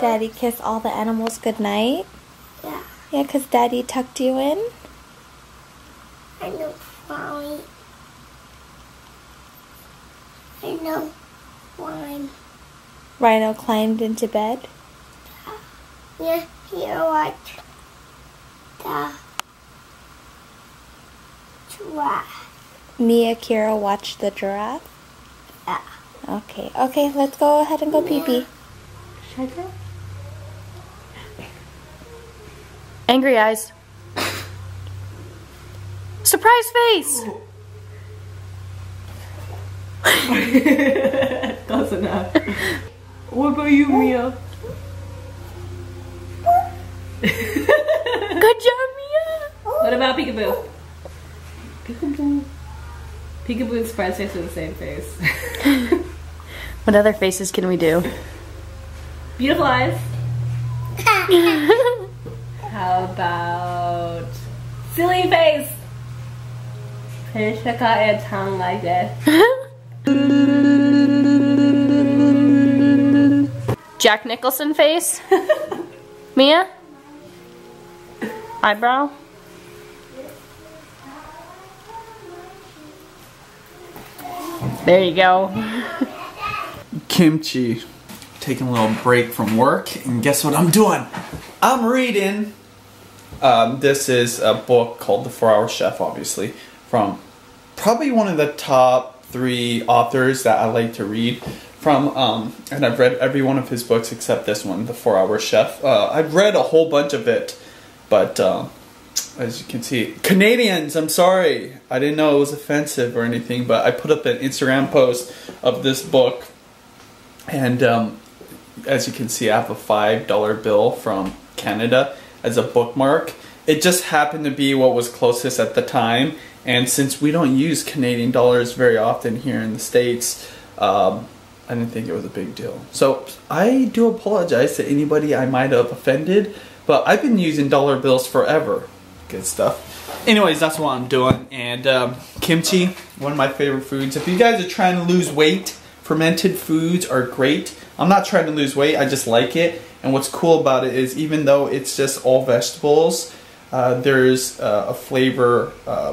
Daddy kissed all the animals goodnight? Yeah. Yeah, because Daddy tucked you in? I know, Mommy. I know, Rhino. Rhino climbed into bed? Yeah, you watch the giraffe. Me and Kira watched the giraffe? Yeah. Okay, okay, let's go ahead and go pee-pee. Yeah. Angry eyes. Surprise face! That's enough. What about you, Mia? Good job, Mia! What about Peekaboo? Peekaboo. Peekaboo and surprise face are the same face. What other faces can we do? Beautiful eyes. How about silly face? Finish the cut and tongue like this. Jack Nicholson face. Mia? Eyebrow? There you go. Kimchi. Taking a little break from work, and guess what I'm doing? I'm reading. This is a book called The 4-Hour Chef, obviously, from probably one of the top 3 authors that I like to read from, and I've read every one of his books except this one, The 4-Hour Chef. I've read a whole bunch of it, but as you can see, Canadians, I'm sorry. I didn't know it was offensive or anything, but I put up an Instagram post of this book, and as you can see, I have a $5 bill from Canada as a bookmark. It just happened to be what was closest at the time, and since we don't use Canadian dollars very often here in the States, I didn't think it was a big deal. So I do apologize to anybody I might have offended, but I've been using dollar bills forever. Good stuff. Anyways, that's what I'm doing, and kimchi, one of my favorite foods. If you guys are trying to lose weight, fermented foods are great. I'm not trying to lose weight, I just like it. And what's cool about it is, even though it's just all vegetables, there's a flavor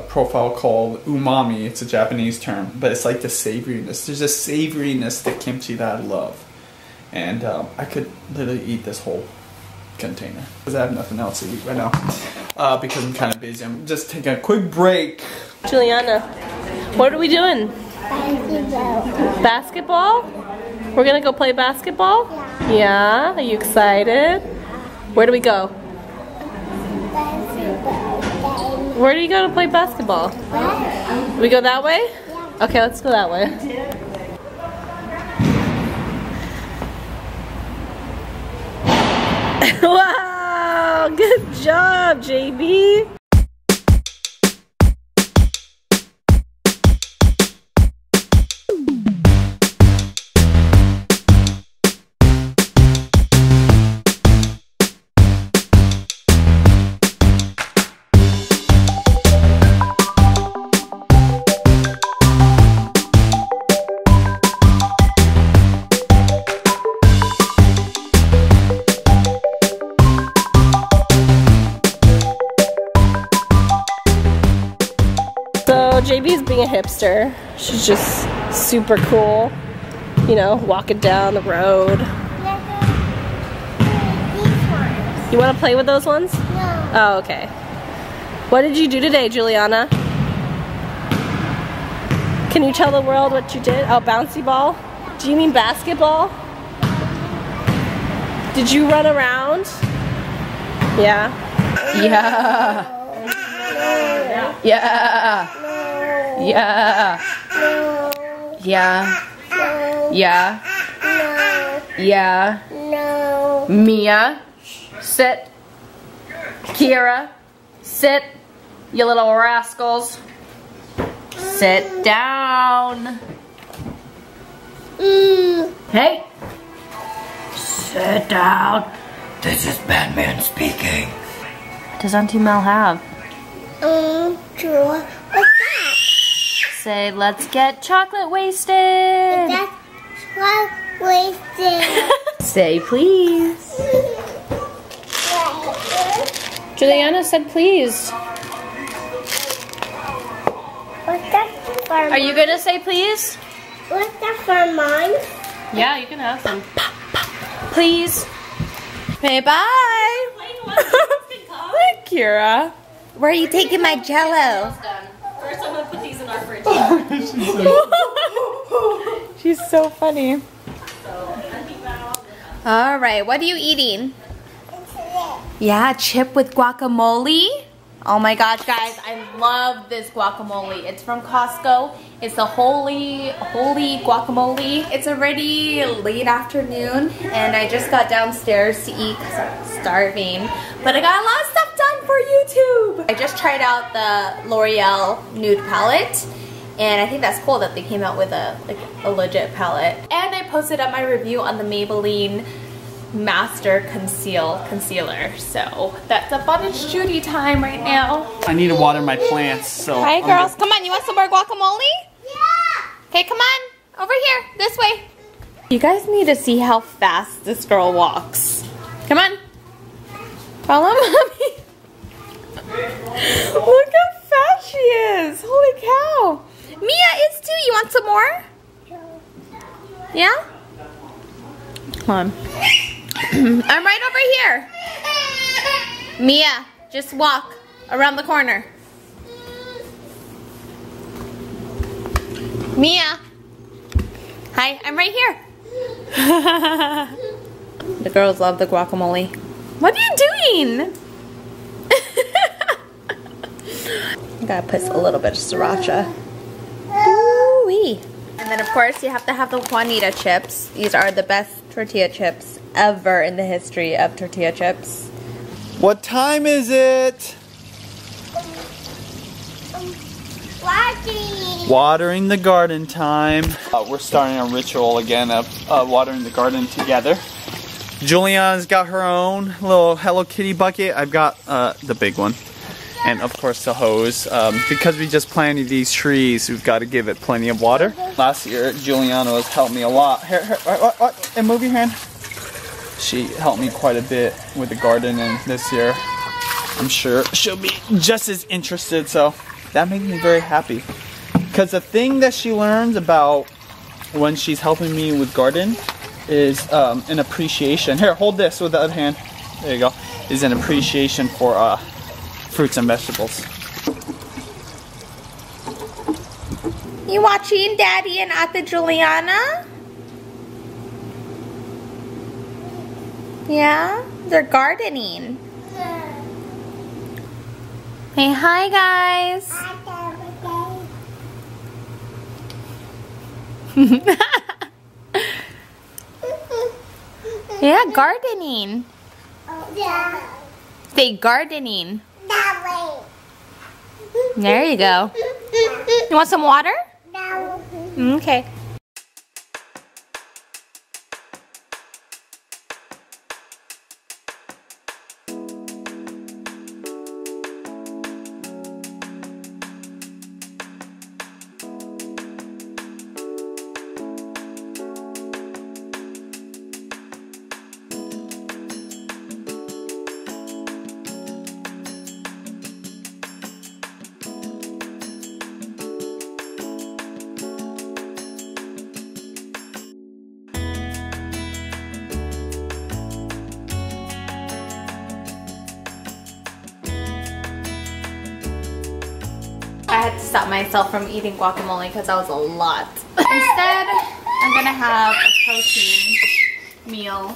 profile called umami. It's a Japanese term, but it's like the savoriness. There's a savoriness to kimchi that I love. And I could literally eat this whole container, because I have nothing else to eat right now. Because I'm kind of busy. I'm just taking a quick break. Juliana, what are we doing? Basketball. Basketball? We're gonna go play basketball? Yeah. Yeah? Are you excited? Where do we go? Basketball game. Where do you go to play basketball? What? We go that way? Yeah. Okay, let's go that way. Wow! Good job, JB! JB's being a hipster. She's just super cool, you know, walking down the road. You want to play with those ones? No. Oh, okay. What did you do today, Juliana? Can you tell the world what you did? Oh, bouncy ball? Do you mean basketball? Did you run around? Yeah. Yeah. Yeah. Yeah. No. Yeah. No. Yeah. No. Yeah. No. Mia, sit. Kira, sit. You little rascals. Sit down. Hey. Sit down. This is Batman speaking. What does Auntie Mel have? Say, let's get chocolate wasted. That's Say please. Juliana said please. What's that for? Are you gonna say please? What's that for, Mom? Yeah, you can have some. Please. Hey, bye. Look, Kira. Where are you taking my Jello? First, I'm gonna put these in our fridge. She's so funny. All right, what are you eating? Yeah, chip with guacamole. Oh my gosh, guys, I love this guacamole. It's from Costco. It's a holy guacamole. It's already late afternoon, and I just got downstairs to eat because I'm starving. But I got a lot of stuff done for YouTube. I just tried out the L'Oreal nude palette, and I think that's cool that they came out with a legit palette. And I posted up my review on the Maybelline Master Concealer. So that's up on its Judy time right now. I need to water my plants, so. Hi, girls. Come on, you want some more guacamole? Yeah. Okay, come on. Over here, this way. You guys need to see how fast this girl walks. Come on. Follow Mommy. Look how fast she is. Holy cow. Mia is too. You want some more? Yeah? Come on. I'm right over here. Mia, just walk around the corner. Mia. Hi, I'm right here. The girls love the guacamole. What are you doing? I gotta put a little bit of sriracha. Ooh-wee. And then of course you have to have the Juanita chips. These are the best tortilla chips ever in the history of tortilla chips. What time is it? Watering the garden time. We're starting a ritual again of watering the garden together. Juliana's got her own little Hello Kitty bucket. I've got the big one. And of course the hose. Because we just planted these trees, we've got to give it plenty of water. Last year, Juliana has helped me a lot. And move your hand. She helped me quite a bit with the garden, and this year, I'm sure she'll be just as interested. So that makes me very happy. Because the thing that she learns about when she's helping me with garden is an appreciation. Here, hold this with the other hand. There you go. Is an appreciation for fruits and vegetables. You watching Daddy and Ata Juliana? Yeah? They're gardening. Yeah. Hey, hi guys. Yeah, gardening. Yeah. Say gardening. That way. There you go. You want some water? No. Okay. I had to stop myself from eating guacamole because that was a lot. Instead, I'm gonna have a protein meal.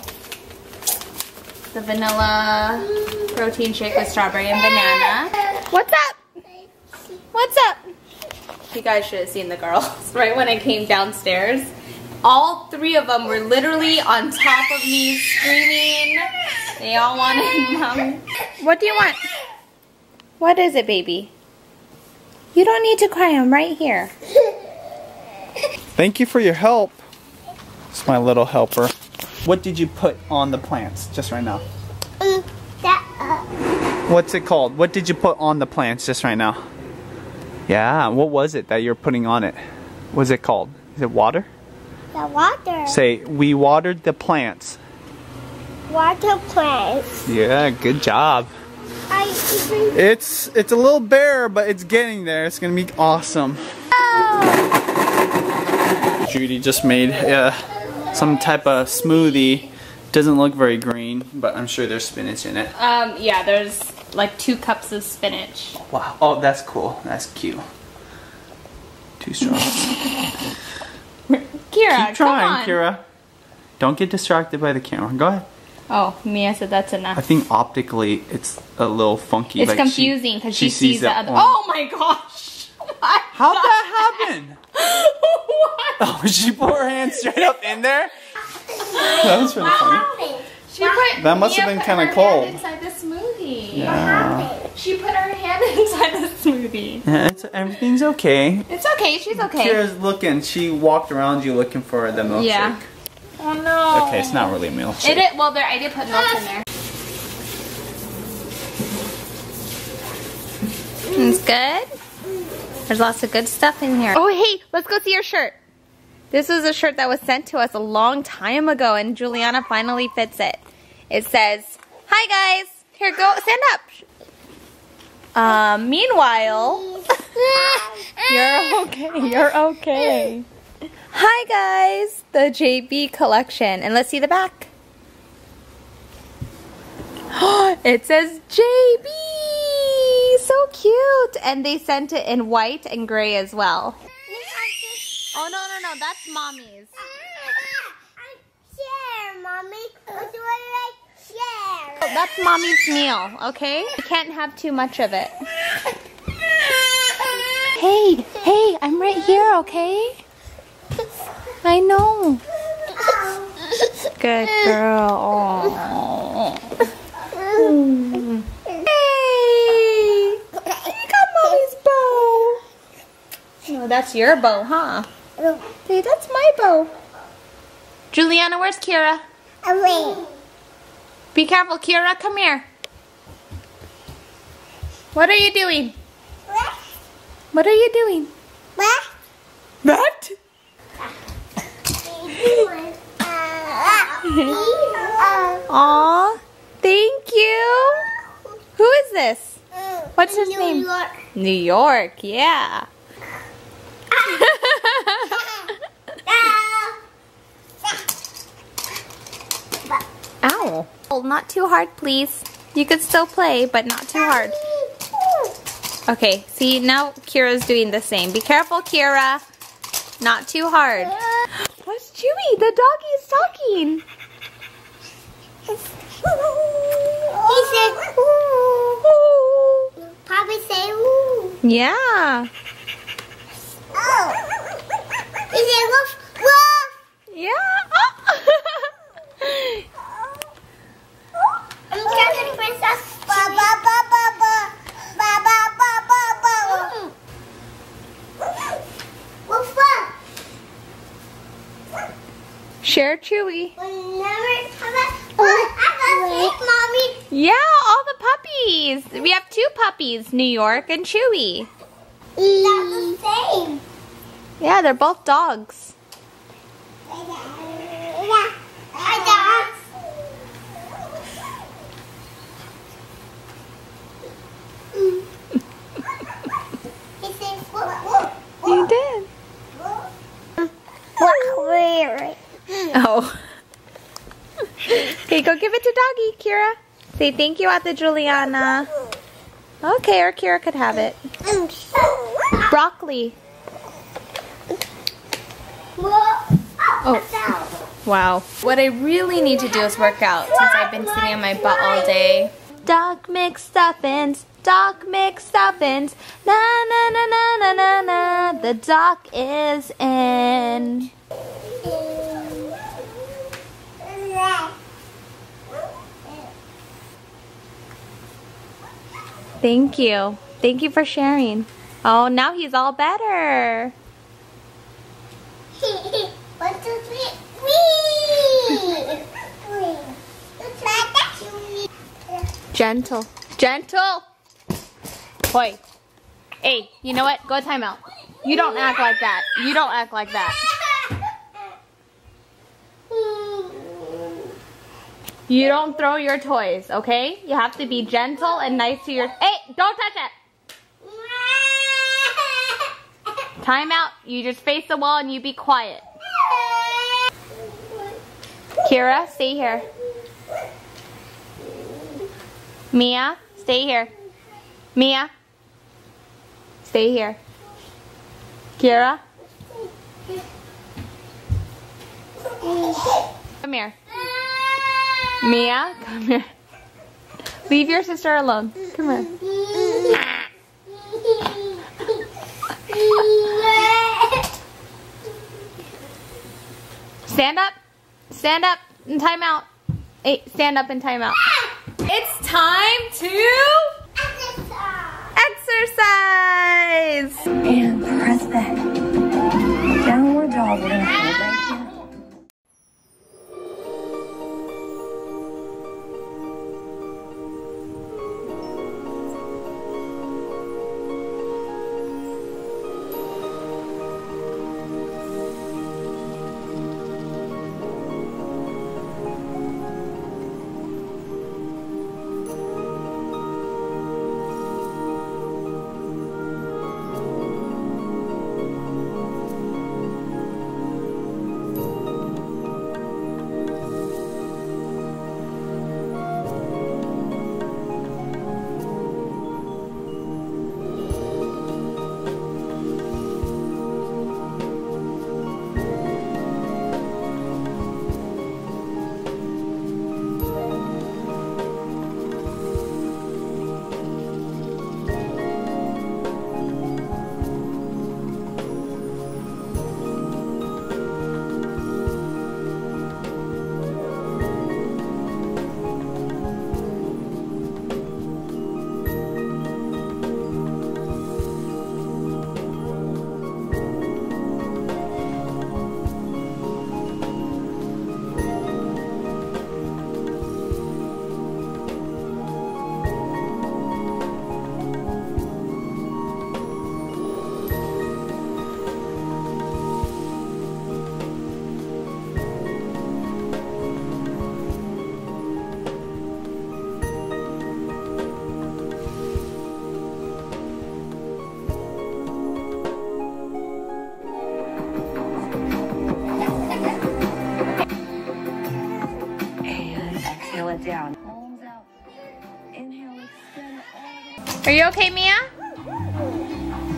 The vanilla protein shake with strawberry and banana. What's up? What's up? You guys should have seen the girls right when I came downstairs. All three of them were literally on top of me screaming. They all wanted Mom. What do you want? What is it, baby? You don't need to cry, I'm right here. Thank you for your help. It's my little helper. What did you put on the plants just right now? What's it called? What did you put on the plants just right now? Yeah, what was it that you're putting on it? What's it called? Is it water? The water. Say, we watered the plants. water plants. Yeah, good job. It's a little bare, but it's getting there. It's gonna be awesome. Oh. Judy just made some type of smoothie. Doesn't look very green, but I'm sure there's spinach in it. Yeah, there's like 2 cups of spinach. Wow. Oh, that's cool. That's cute. 2 straws. Kira, keep trying, come on. Kira. Don't get distracted by the camera. Go ahead. Oh, Mia said that's enough. I think optically it's a little funky. It's like confusing because she sees the other. Oh my gosh! How'd that happen? What? Oh, she put her hand straight up in there. That was really funny. That must have been kind of cold. Inside the smoothie. Yeah. She put her hand inside the smoothie. Yeah, everything's okay. It's okay. She's okay. Kira's looking. She walked around you looking for the milkshake. Yeah. Oh no. Okay, it's not really a milkshake. Well, I did put milk in there. It's good. There's lots of good stuff in here. Oh, hey, let's go see your shirt. This is a shirt that was sent to us a long time ago, and Juliana finally fits it. It says, "Hi guys, here, go stand up." Meanwhile, you're okay. You're okay. Hi guys, the JB collection, and let's see the back. It says JB, so cute, and they sent it in white and gray as well. Oh no no no, that's mommy's. I'm share, mommy. What do I like? Share. Oh, that's mommy's meal, okay? You can't have too much of it. Hey, hey, I'm right here, okay? I know. Good girl. Aww. Hey! You got mommy's bow. Oh, that's your bow, huh? Hey, that's my bow. Juliana, where's Kira? Away. Be careful, Kira. Come here. What are you doing? What? What are you doing? What? What? Aw, thank you. Who is this? What's his name? New York. New York, yeah. Ow. Oh, not too hard, please. You could still play, but not too hard. Okay, see, now Kira's doing the same. Be careful, Kira. Not too hard. What's Chewy? The doggy is talking. He said, "Ooh." Papa say, "Ooh." Yeah. Oh. He said, "Woof, woof." Yeah. Oh. I'm Captain Princess. Ba ba ba ba ba ba ba ba ba ba. Share Chewy. Oh, mommy. Yeah, all the puppies. We have 2 puppies, New York and Chewy. They're the same. Yeah, they're both dogs. Hi, dogs. He said, "Whoa, whoa." He did. Oh. Okay, go give it to doggy, Kira. Say thank you at the Juliana. Okay, or Kira could have it. Broccoli. Oh. Wow. What I really need to do is work out since I've been sitting on my butt all day. Doc McStuffins. Doc McStuffins. Na na na na na na na. The doc is in. Thank you. Thank you for sharing. Oh, now he's all better. 1, 2, 3. Wee! Gentle. Gentle! Boy. Hey, you know what? Go time out. You don't act like that. You don't act like that. You don't throw your toys, okay? You have to be gentle and nice to your... Hey, don't touch it! Time out. You just face the wall and you be quiet. Kira, stay here. Mia, stay here. Mia, stay here. Kira, come here. Mia, come here. Leave your sister alone. Come here. Stand up. Stand up and time out. Hey, stand up and time out. It's time to exercise. And press back. Downward dog. We're gonna put it right here. Down. Arms out. Inhale, extend all. Are you okay, Mia?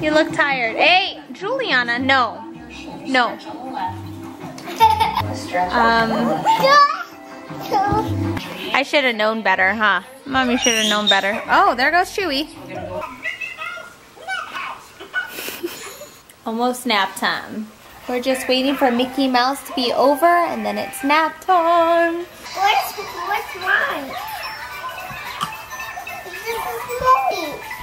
You look tired. Hey, Juliana, no. No. I should have known better, huh? Mommy should have known better. Oh, there goes Chewy. Almost nap time. We're just waiting for Mickey Mouse to be over and then it's nap time. What's mine?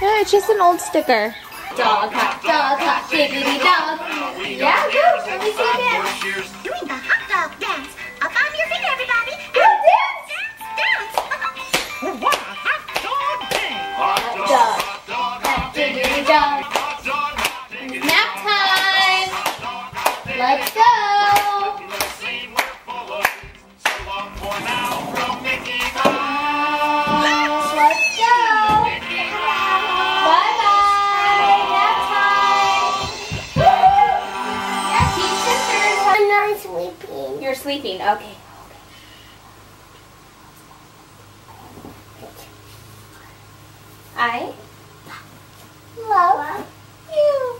Yeah, it's just an old sticker. Dog hop, diggity dog. Yeah, good. Let me see that. Doing the hot dog dance. Up on your feet, everybody. Good dance. Dance. What a hot dog dance. Hot dog, diggity dog. Nap time. Let's go. You're sleeping, okay. I love you.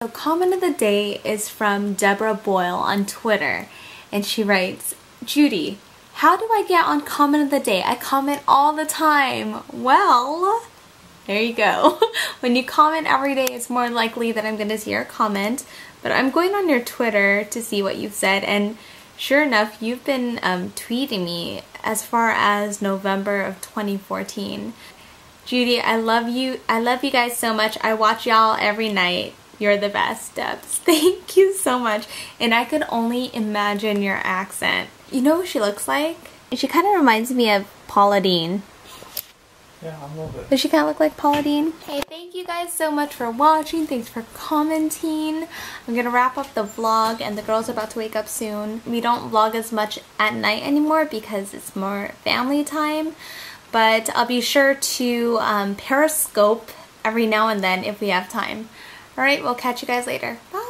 The comment of the day is from Deborah Boyle on Twitter, and she writes, Judy, how do I get on comment of the day? I comment all the time. Well, there you go. When you comment every day, it's more likely that I'm going to see your comment. But I'm going on your Twitter to see what you've said. And sure enough, you've been tweeting me as far as November of 2014. Judy, I love you. I love you guys so much. I watch y'all every night. You're the best, Debs. Thank you so much. And I could only imagine your accent. You know what she looks like? She kind of reminds me of Paula Deen. Yeah, I love it. Does she kind of look like Paula Deen? Hey, thank you guys so much for watching. Thanks for commenting. I'm going to wrap up the vlog, and the girls are about to wake up soon. We don't vlog as much at night anymore because it's more family time. But I'll be sure to Periscope every now and then if we have time. Alright, we'll catch you guys later. Bye!